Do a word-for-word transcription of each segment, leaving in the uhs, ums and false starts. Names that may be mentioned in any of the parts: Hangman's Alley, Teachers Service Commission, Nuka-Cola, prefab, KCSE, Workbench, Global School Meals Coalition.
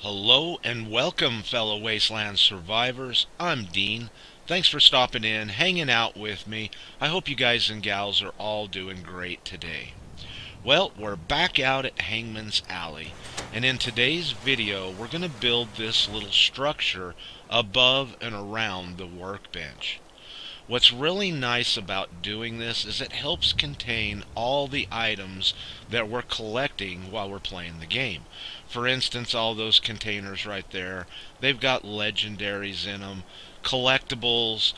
Hello and welcome, fellow Wasteland survivors. I'm Dean. Thanks for stopping in, hanging out with me. I hope you guys and gals are all doing great today. Well, we're back out at Hangman's Alley, and in today's video we're going to build this little structure above and around the workbench. What's really nice about doing this is it helps contain all the items that we're collecting while we're playing the game. For instance, all those containers right there, they've got legendaries in them, collectibles,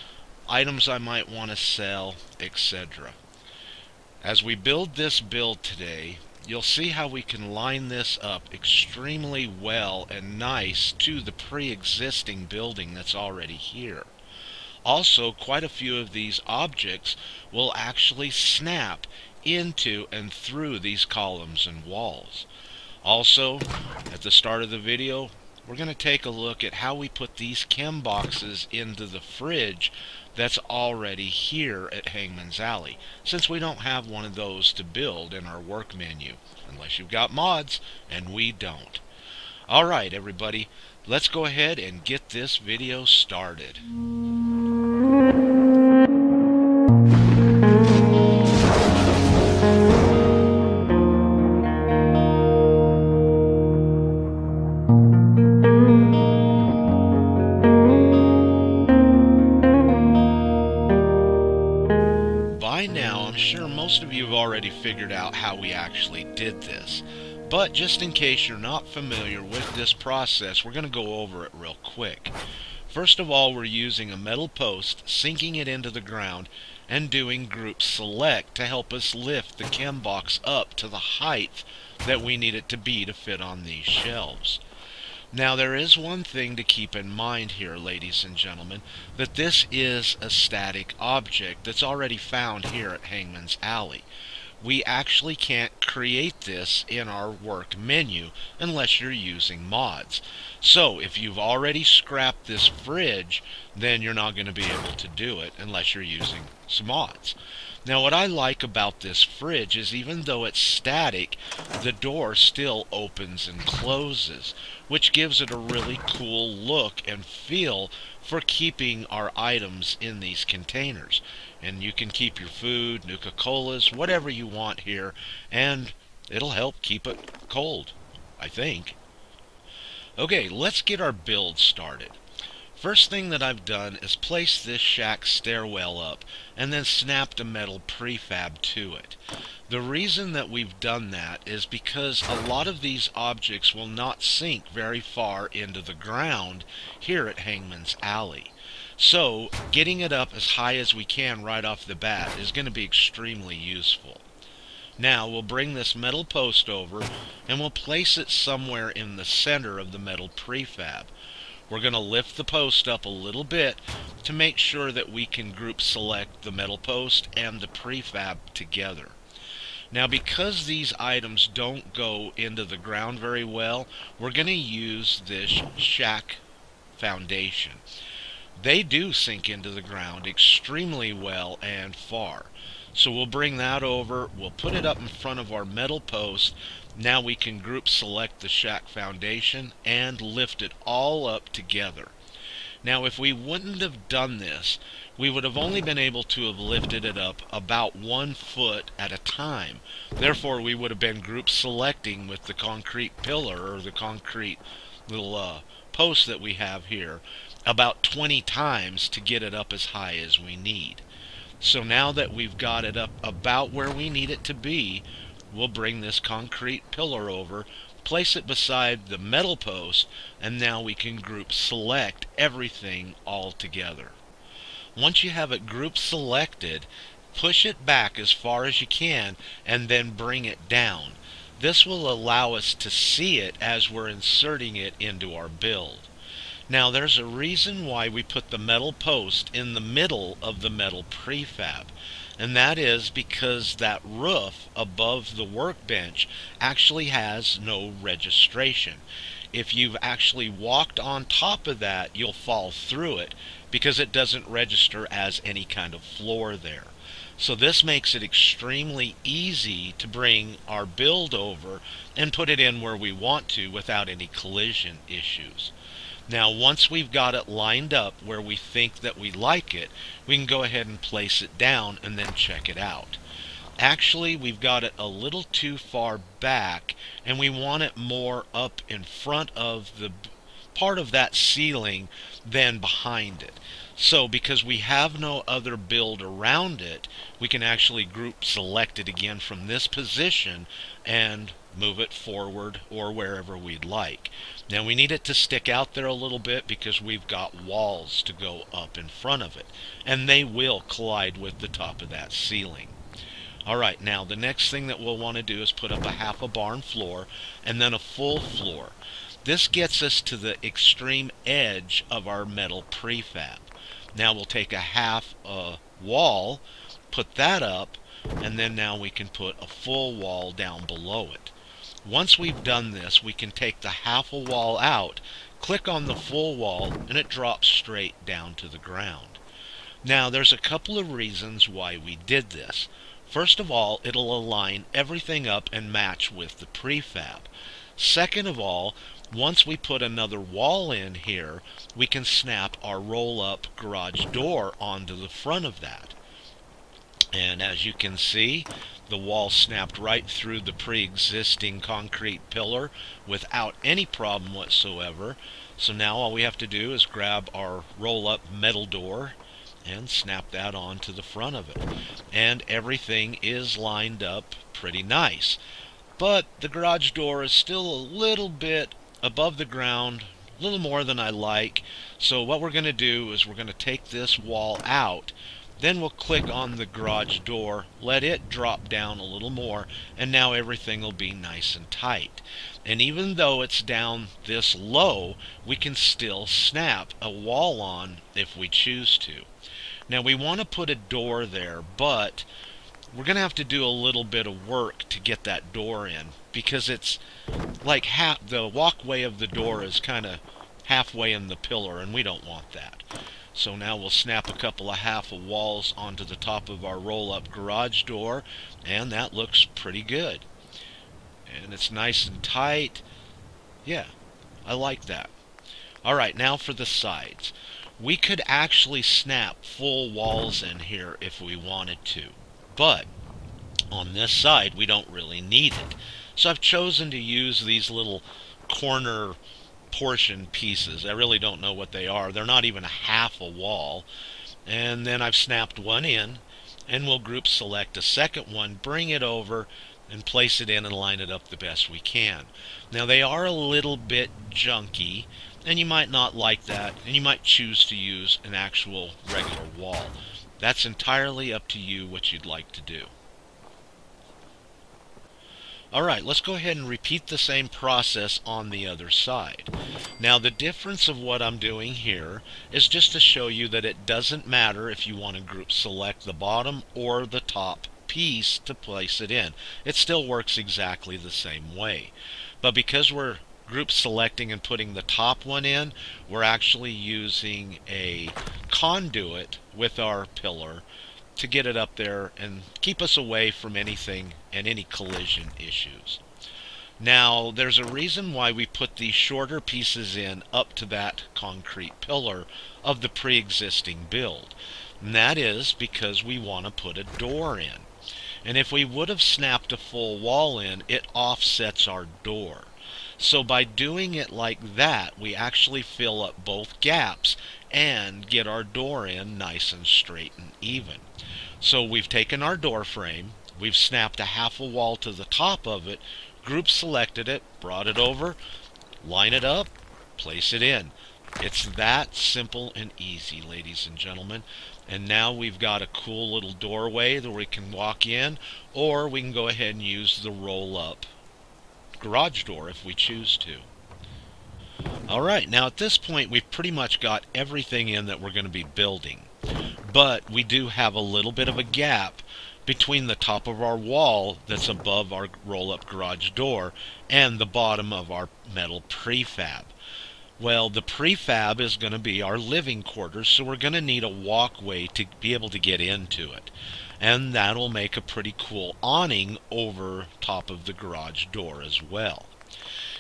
items I might want to sell, et cetera. As we build this build today, you'll see how we can line this up extremely well and nice to the pre-existing building that's already here. Also, quite a few of these objects will actually snap into and through these columns and walls. Also, at the start of the video, we're going to take a look at how we put these chem boxes into the fridge that's already here at Hangman's Alley, since we don't have one of those to build in our work menu, unless you've got mods, and we don't. Alright, everybody, let's go ahead and get this video started. Figured out how we actually did this, but just in case you're not familiar with this process, we're going to go over it real quick. First of all, we're using a metal post, sinking it into the ground, and doing group select to help us lift the chem box up to the height that we need it to be to fit on these shelves. Now, there is one thing to keep in mind here, ladies and gentlemen, that this is a static object that's already found here at Hangman's Alley. We actually can't create this in our work menu unless you're using mods. So if you've already scrapped this fridge, then you're not going to be able to do it unless you're using some mods. Now, what I like about this fridge is even though it's static, the door still opens and closes, which gives it a really cool look and feel for keeping our items in these containers. And you can keep your food, Nuka-Colas, whatever you want here, and it'll help keep it cold, I think. Okay, let's get our build started. First thing that I've done is place this shack stairwell up and then snapped a metal prefab to it. The reason that we've done that is because a lot of these objects will not sink very far into the ground here at Hangman's Alley. So getting it up as high as we can right off the bat is going to be extremely useful. Now we'll bring this metal post over and we'll place it somewhere in the center of the metal prefab. We're going to lift the post up a little bit to make sure that we can group select the metal post and the prefab together. Now, because these items don't go into the ground very well, we're going to use this shack foundation. They do sink into the ground extremely well and far. So we'll bring that over, we'll put it up in front of our metal post. Now we can group select the shack foundation and lift it all up together. Now, if we wouldn't have done this, we would have only been able to have lifted it up about one foot at a time. Therefore, we would have been group selecting with the concrete pillar or the concrete little uh, post that we have here about twenty times to get it up as high as we need. So now that we've got it up about where we need it to be, we'll bring this concrete pillar over, place it beside the metal post, and now we can group select everything all together. Once you have it group selected, push it back as far as you can and then bring it down. This will allow us to see it as we're inserting it into our build. Now, there's a reason why we put the metal post in the middle of the metal prefab, and that is because that roof above the workbench actually has no registration. If you've actually walked on top of that, you'll fall through it because it doesn't register as any kind of floor there. So this makes it extremely easy to bring our build over and put it in where we want to without any collision issues. Now, once we've got it lined up where we think that we like it, we can go ahead and place it down and then check it out. Actually, we've got it a little too far back, and we want it more up in front of the part of that ceiling than behind it. So because we have no other build around it, we can actually group select it again from this position and move it forward or wherever we'd like. Now we need it to stick out there a little bit because we've got walls to go up in front of it, and they will collide with the top of that ceiling. Alright, now the next thing that we'll want to do is put up a half a barn floor and then a full floor. This gets us to the extreme edge of our metal prefab. Now we'll take a half a wall, put that up, and then now we can put a full wall down below it. Once we've done this, we can take the half a wall out, click on the full wall, and it drops straight down to the ground. Now there's a couple of reasons why we did this. First of all, it'll align everything up and match with the prefab. Second of all, once we put another wall in here, we can snap our roll-up garage door onto the front of that. And as you can see, the wall snapped right through the pre-existing concrete pillar without any problem whatsoever. So now all we have to do is grab our roll-up metal door and snap that onto the front of it. And everything is lined up pretty nice. But the garage door is still a little bit above the ground, a little more than I like. So what we're going to do is we're going to take this wall out, then we'll click on the garage door, let it drop down a little more, and now everything will be nice and tight. And even though it's down this low, we can still snap a wall on if we choose to. Now we want to put a door there, but we're going to have to do a little bit of work to get that door in, because it's like half, the walkway of the door is kind of halfway in the pillar, and we don't want that. So now we'll snap a couple of half of walls onto the top of our roll-up garage door, and that looks pretty good. And it's nice and tight. Yeah, I like that. Alright, now for the sides. We could actually snap full walls in here if we wanted to, but on this side we don't really need it. So I've chosen to use these little corner portion pieces. I really don't know what they are. They're not even a half a wall. And then I've snapped one in, and we'll group select a second one, bring it over, and place it in and line it up the best we can. Now they are a little bit junky, and you might not like that, and you might choose to use an actual regular wall. That's entirely up to you what you'd like to do. Alright, let's go ahead and repeat the same process on the other side. Now the difference of what I'm doing here is just to show you that it doesn't matter if you want to group select the bottom or the top piece to place it in. It still works exactly the same way. But because we're group selecting and putting the top one in, we're actually using a conduit with our pillar to get it up there and keep us away from anything and any collision issues. Now there's a reason why we put these shorter pieces in up to that concrete pillar of the pre-existing build, and that is because we want to put a door in. And if we would have snapped a full wall in, it offsets our door. So by doing it like that, we actually fill up both gaps and get our door in nice and straight and even. So we've taken our door frame, we've snapped a half a wall to the top of it, group selected it, brought it over, line it up, place it in. It's that simple and easy, ladies and gentlemen. And now we've got a cool little doorway that we can walk in, or we can go ahead and use the roll-up garage door if we choose to. Alright, now at this point we've pretty much got everything in that we're going to be building. But we do have a little bit of a gap between the top of our wall that's above our roll-up garage door and the bottom of our metal prefab. Well, the prefab is going to be our living quarters, so we're going to need a walkway to be able to get into it. and that'll make a pretty cool awning over top of the garage door as well.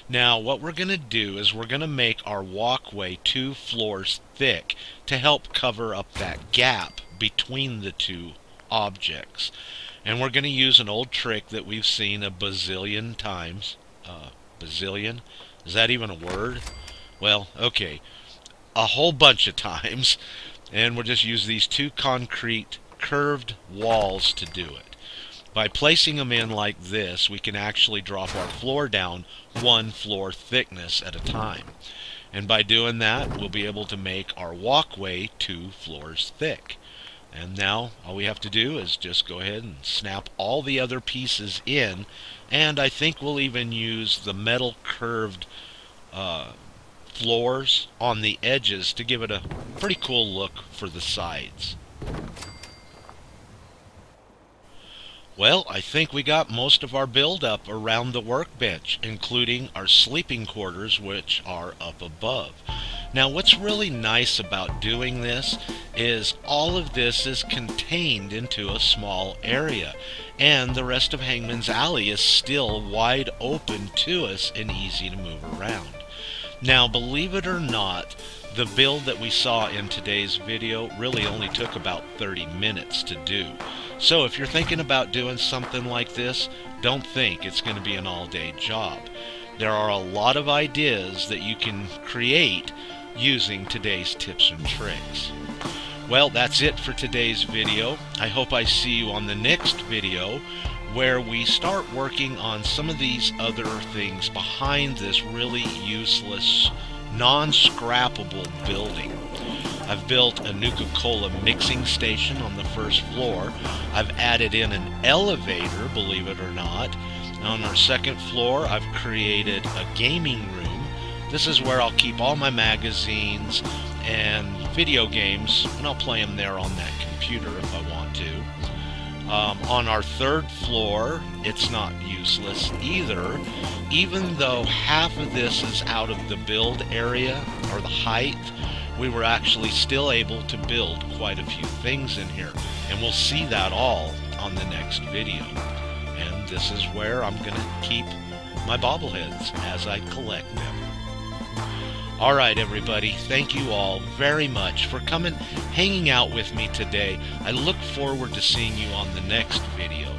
Now what we're going to do is we're going to make our walkway two floors thick to help cover up that gap between the two objects. And we're going to use an old trick that we've seen a bazillion times. Uh, bazillion? Is that even a word? Well, okay. A whole bunch of times. And we'll just use these two concrete curved walls to do it. By placing them in like this, we can actually drop our floor down one floor thickness at a time. And by doing that, we'll be able to make our walkway two floors thick. And now all we have to do is just go ahead and snap all the other pieces in, and I think we'll even use the metal curved uh, floors on the edges to give it a pretty cool look for the sides. Well, I think we got most of our build up around the workbench, including our sleeping quarters, which are up above. Now what's really nice about doing this is all of this is contained into a small area, and the rest of Hangman's Alley is still wide open to us and easy to move around. Now believe it or not, the build that we saw in today's video really only took about thirty minutes to do. So if you're thinking about doing something like this, don't think it's going to be an all-day job. There are a lot of ideas that you can create using today's tips and tricks. Well, that's it for today's video. I hope I see you on the next video, where we start working on some of these other things behind this really useless, non-scrappable building. I've built a Nuka-Cola mixing station on the first floor. I've added in an elevator, believe it or not. On our second floor, I've created a gaming room. This is where I'll keep all my magazines and video games, and I'll play them there on that computer if I want to. Um, on our third floor, it's not useless either. Even though half of this is out of the build area, or the height, we were actually still able to build quite a few things in here, and we'll see that all on the next video. And this is where I'm going to keep my bobbleheads as I collect them. Alright everybody, thank you all very much for coming, hanging out with me today. I look forward to seeing you on the next video.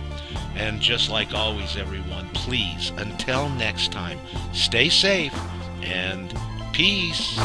And just like always everyone, please, until next time, stay safe and peace.